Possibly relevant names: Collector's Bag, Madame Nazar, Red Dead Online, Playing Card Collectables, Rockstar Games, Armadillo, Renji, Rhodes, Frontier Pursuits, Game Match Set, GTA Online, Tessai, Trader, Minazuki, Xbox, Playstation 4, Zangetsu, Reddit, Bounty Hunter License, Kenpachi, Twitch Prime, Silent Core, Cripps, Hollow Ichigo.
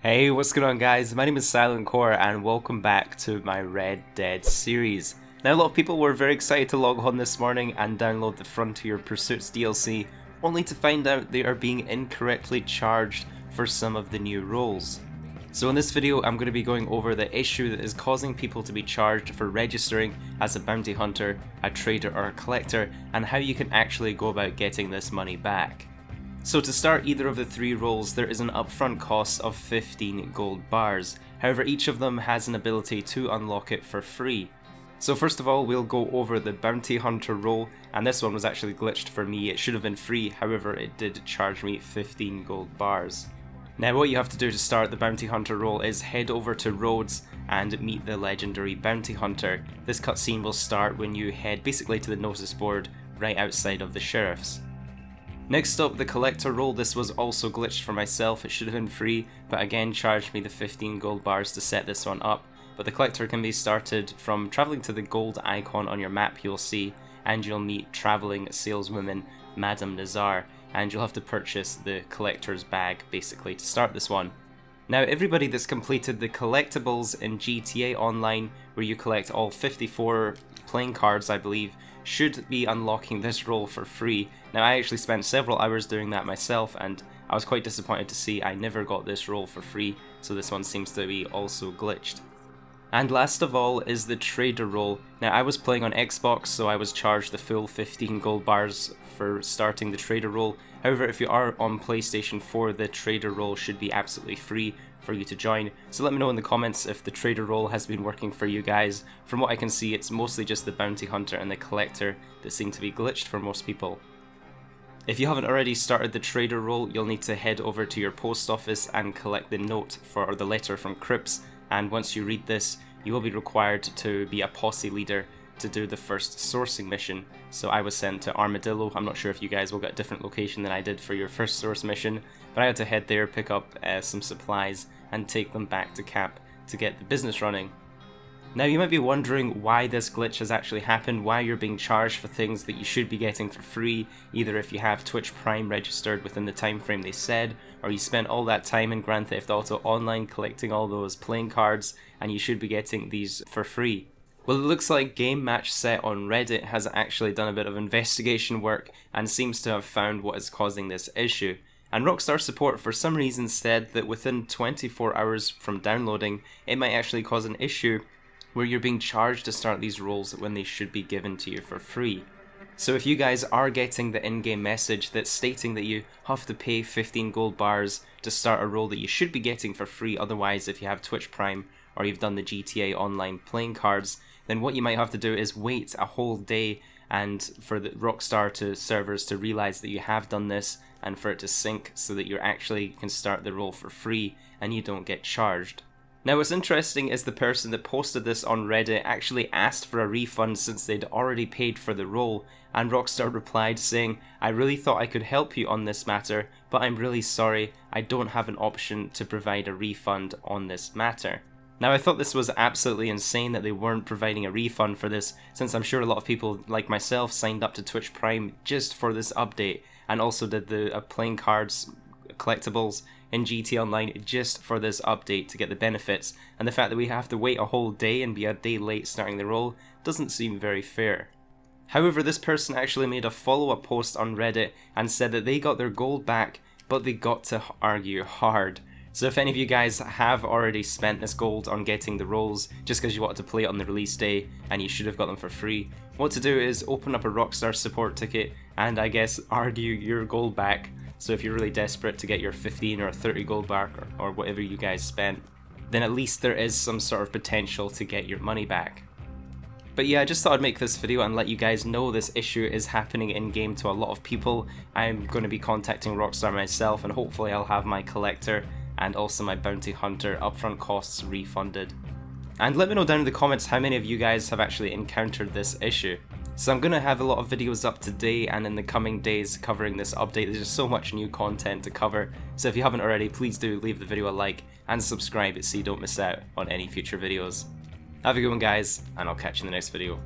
Hey, what's going on guys? My name is Silent Core and welcome back to my Red Dead series. Now a lot of people were very excited to log on this morning and download the Frontier Pursuits DLC, only to find out they are being incorrectly charged for some of the new roles. So in this video I'm going to be going over the issue that is causing people to be charged for registering as a bounty hunter, a trader or a collector, and how you can actually go about getting this money back. So to start either of the three roles, there is an upfront cost of 15 gold bars. However, each of them has an ability to unlock it for free. So first of all, we'll go over the bounty hunter role, and this one was actually glitched for me. It should have been free, however it did charge me 15 gold bars. Now what you have to do to start the bounty hunter role is head over to Rhodes and meet the legendary bounty hunter. This cutscene will start when you head basically to the notice board right outside of the sheriff's. Next up, the collector role. This was also glitched for myself. It should have been free, but again charged me the 15 gold bars to set this one up. But the collector can be started from travelling to the gold icon on your map you'll see, and you'll meet travelling saleswoman Madame Nazar, and you'll have to purchase the collector's bag basically to start this one. Now everybody that's completed the collectibles in GTA Online, where you collect all 54 playing cards I believe, should be unlocking this role for free. Now I actually spent several hours doing that myself and I was quite disappointed to see I never got this role for free, so this one seems to be also glitched. And last of all is the trader role. Now I was playing on Xbox, so I was charged the full 15 gold bars for starting the trader role. However, if you are on PlayStation 4, the trader role should be absolutely free for you to join. So let me know in the comments if the trader role has been working for you guys. From what I can see, it's mostly just the bounty hunter and the collector that seem to be glitched for most people. If you haven't already started the trader role, you'll need to head over to your post office and collect the note or the letter from Cripps, and once you read this, you will be required to be a posse leader to do the first sourcing mission. So I was sent to Armadillo. I'm not sure if you guys will get a different location than I did for your first source mission, but I had to head there, pick up some supplies and take them back to camp to get the business running. Now you might be wondering why this glitch has actually happened, why you're being charged for things that you should be getting for free, either if you have Twitch Prime registered within the time frame they said, or you spent all that time in Grand Theft Auto Online collecting all those playing cards and you should be getting these for free. Well, it looks like Game Match Set on Reddit has actually done a bit of investigation work and seems to have found what is causing this issue. And Rockstar support for some reason said that within 24 hours from downloading, it might actually cause an issue where you're being charged to start these roles when they should be given to you for free. So if you guys are getting the in-game message that's stating that you have to pay 15 gold bars to start a role that you should be getting for free, otherwise if you have Twitch Prime or you've done the GTA Online playing cards, then what you might have to do is wait a whole day and for the Rockstar servers to realize that you have done this and for it to sync so that you actually can start the role for free and you don't get charged. Now what's interesting is the person that posted this on Reddit actually asked for a refund since they'd already paid for the role, and Rockstar replied saying, "I really thought I could help you on this matter, but I'm really sorry, I don't have an option to provide a refund on this matter." Now I thought this was absolutely insane that they weren't providing a refund for this, since I'm sure a lot of people like myself signed up to Twitch Prime just for this update, and also did the playing cards collectibles in GTA Online just for this update to get the benefits, and the fact that we have to wait a whole day and be a day late starting the role doesn't seem very fair. However, this person actually made a follow-up post on Reddit and said that they got their gold back, but they got to argue hard. So if any of you guys have already spent this gold on getting the roles just because you wanted to play it on the release day and you should have got them for free, what to do is open up a Rockstar support ticket and I guess argue your gold back. So if you're really desperate to get your 15 or 30 gold back or whatever you guys spent, then at least there is some sort of potential to get your money back. But yeah, I just thought I'd make this video and let you guys know this issue is happening in-game to a lot of people. I'm going to be contacting Rockstar myself and hopefully I'll have my collector and also my bounty hunter upfront costs refunded. And let me know down in the comments how many of you guys have actually encountered this issue. So I'm going to have a lot of videos up today and in the coming days covering this update. There's just so much new content to cover, so if you haven't already, please do leave the video a like and subscribe so you don't miss out on any future videos. Have a good one guys, and I'll catch you in the next video.